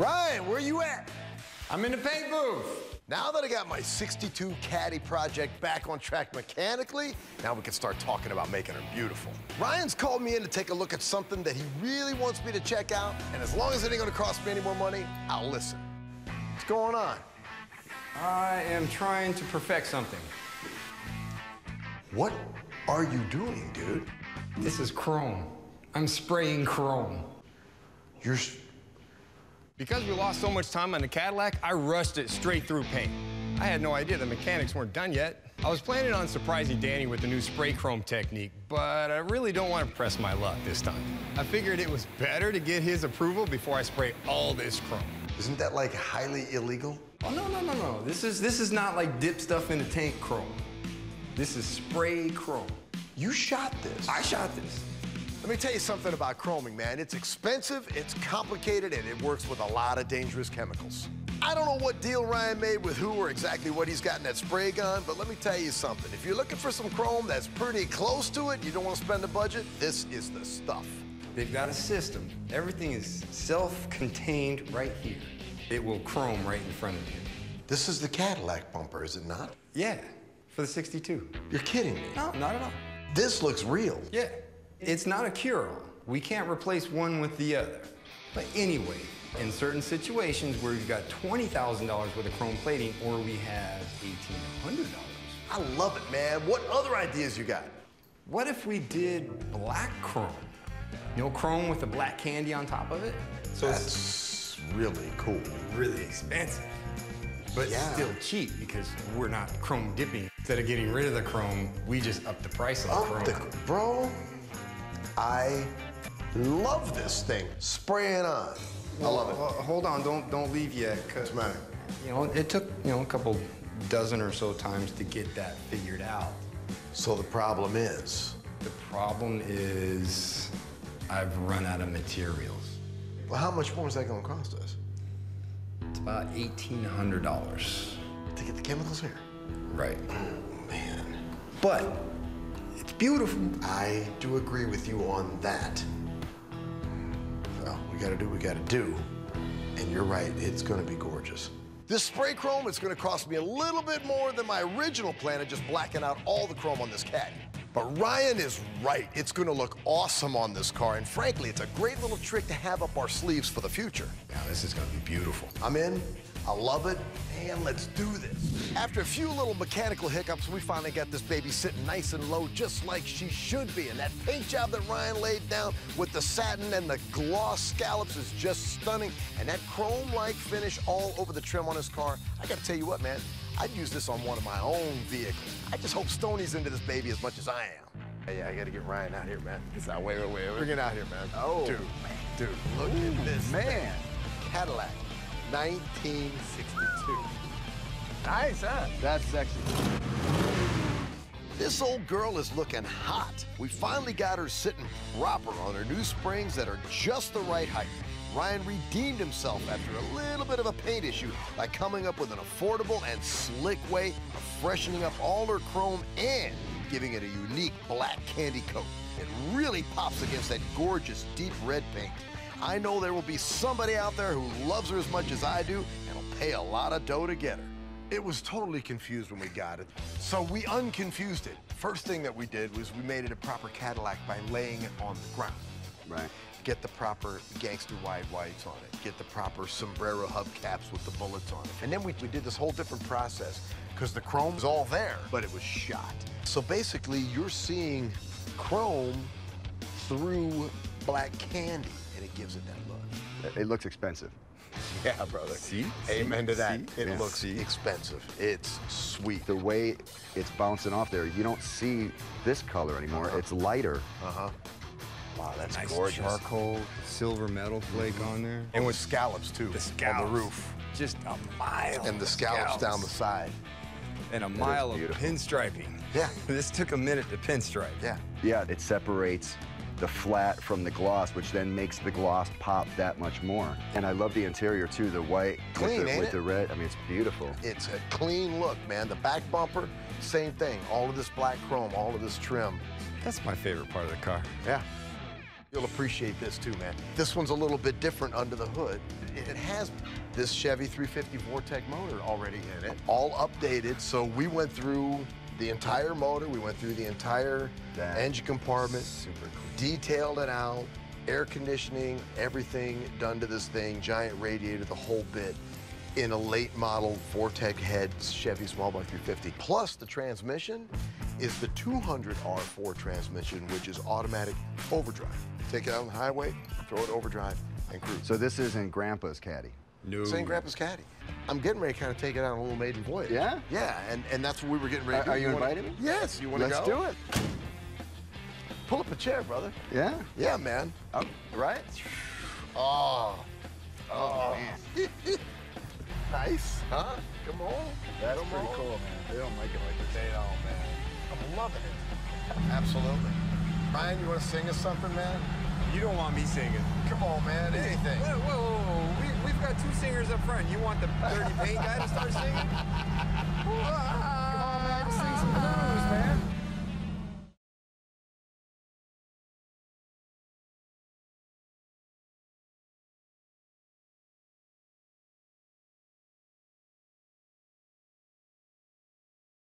Ryan, where you at? I'm in the paint booth. Now that I got my 62 Caddy project back on track mechanically, now we can start talking about making her beautiful. Ryan's called me in to take a look at something that he really wants me to check out, and as long as it ain't gonna cost me any more money, I'll listen. What's going on? I am trying to perfect something. What are you doing, dude? This is chrome. I'm spraying chrome. Because we lost so much time on the Cadillac, I rushed it straight through paint. I had no idea the mechanics weren't done yet. I was planning on surprising Danny with the new spray chrome technique, but I really don't want to press my luck this time. I figured it was better to get his approval before I spray all this chrome. Isn't that like highly illegal? Oh, no. This is not like dip stuff in the tank chrome. This is spray chrome. You shot this? I shot this. Let me tell you something about chroming, man. It's expensive, it's complicated, and it works with a lot of dangerous chemicals. I don't know what deal Ryan made with who or exactly what he's got in that spray gun, but let me tell you something. If you're looking for some chrome that's pretty close to it, you don't want to spend the budget, this is the stuff. They've got a system. Everything is self-contained right here. It will chrome right in front of you. This is the Cadillac bumper, is it not? Yeah, for the 62. You're kidding me. No, not at all. This looks real. Yeah. It's not a cure-all. We can't replace one with the other. But anyway, in certain situations where you've got $20,000 worth of chrome plating, or we have $1,800. I love it, man. What other ideas you got? What if we did black chrome? You know, chrome with the black candy on top of it? So that's really cool. Really expensive. But yeah, still cheap because we're not chrome dipping. Instead of getting rid of the chrome, we just up the price of chrome. Bro. I love this thing. Spray it on. Well, I love it. Well, hold on, don't leave yet, because you know it took a couple dozen or so times to get that figured out. So the problem is? The problem is I've run out of materials. Well, how much more is that gonna cost us? It's about $1,800. To get the chemicals here. Right. Oh man. But it's beautiful. I do agree with you on that. Well, we gotta do what we gotta do. And you're right, it's gonna be gorgeous. This spray chrome is gonna cost me a little bit more than my original plan of just blacking out all the chrome on this Caddy. But Ryan is right, it's gonna look awesome on this car, and frankly, it's a great little trick to have up our sleeves for the future. Now, this is gonna be beautiful. I'm in. I love it, and let's do this. After a few little mechanical hiccups, we finally got this baby sitting nice and low, just like she should be. And that paint job that Ryan laid down with the satin and the gloss scallops is just stunning. And that chrome-like finish all over the trim on his car, I gotta tell you what, man, I'd use this on one of my own vehicles. I just hope Stoney's into this baby as much as I am. Hey, yeah, I gotta get Ryan out here, man. It's not, wait. Bring it out here, man. Oh, dude, look at this, man. Cadillac. 1962. Nice, huh? That's sexy. This old girl is looking hot. We finally got her sitting proper on her new springs that are just the right height. Ryan redeemed himself after a little bit of a paint issue by coming up with an affordable and slick way of freshening up all her chrome and giving it a unique black candy coat. It really pops against that gorgeous deep red paint. I know there will be somebody out there who loves her as much as I do and will pay a lot of dough to get her. It was totally confused when we got it, so we unconfused it. First thing that we did was we made it a proper Cadillac by laying it on the ground. Right. Get the proper gangster wide whites on it. Get the proper sombrero hubcaps with the bullets on it. And then we did this whole different process because the chrome was all there, but it was shot. So basically, you're seeing chrome through black candy. It gives it that look. It looks expensive. Yeah, brother. See? Amen to that. See? It looks expensive. It's sweet. The way it's bouncing off there, you don't see this color anymore. It's lighter. Wow, that's nice. Gorgeous. Charcoal, silver metal flake on there. And with scallops, too. The scallops. On the roof. Just a mile. And the scallops down the side. And a mile of pinstriping. Yeah. This took a minute to pinstripe. Yeah. Yeah, it separates the flat from the gloss, which then makes the gloss pop that much more. And I love the interior too, the white clean, with the red. I mean, it's beautiful. It's a clean look, man. The back bumper, same thing. All of this black chrome, all of this trim. That's my favorite part of the car. Yeah. You'll appreciate this too, man. This one's a little bit different under the hood. It has this Chevy 350 Vortec motor already in it, all updated. So we went through the entire motor, we went through the entire engine compartment, super cool. Detailed it out, air conditioning, everything done to this thing, giant radiator, the whole bit, in a late model Vortec head Chevy small block 350. Plus the transmission is the 200 R4 transmission, which is automatic overdrive. Take it out on the highway, throw it overdrive, and cruise. So this isn't Grandpa's Caddy? No. It's in Grandpa's Caddy. I'm getting ready to kind of take it on a little maiden voyage. Yeah? Yeah, and that's what we were getting ready to do. Are you invited? Yes. You want to go? Let's do it. Pull up a chair, brother. Yeah? Yeah, man. Oh, right? Oh man. Nice, huh? Come on. That's pretty cool, man. They don't make it like this. They don't, man. I'm loving it. Absolutely. Ryan, you want to sing us something, man? You don't want me singing. Come on, man. Anything. Whoa, whoa, whoa. We've got two singers up front. You want the dirty paint guy to start singing?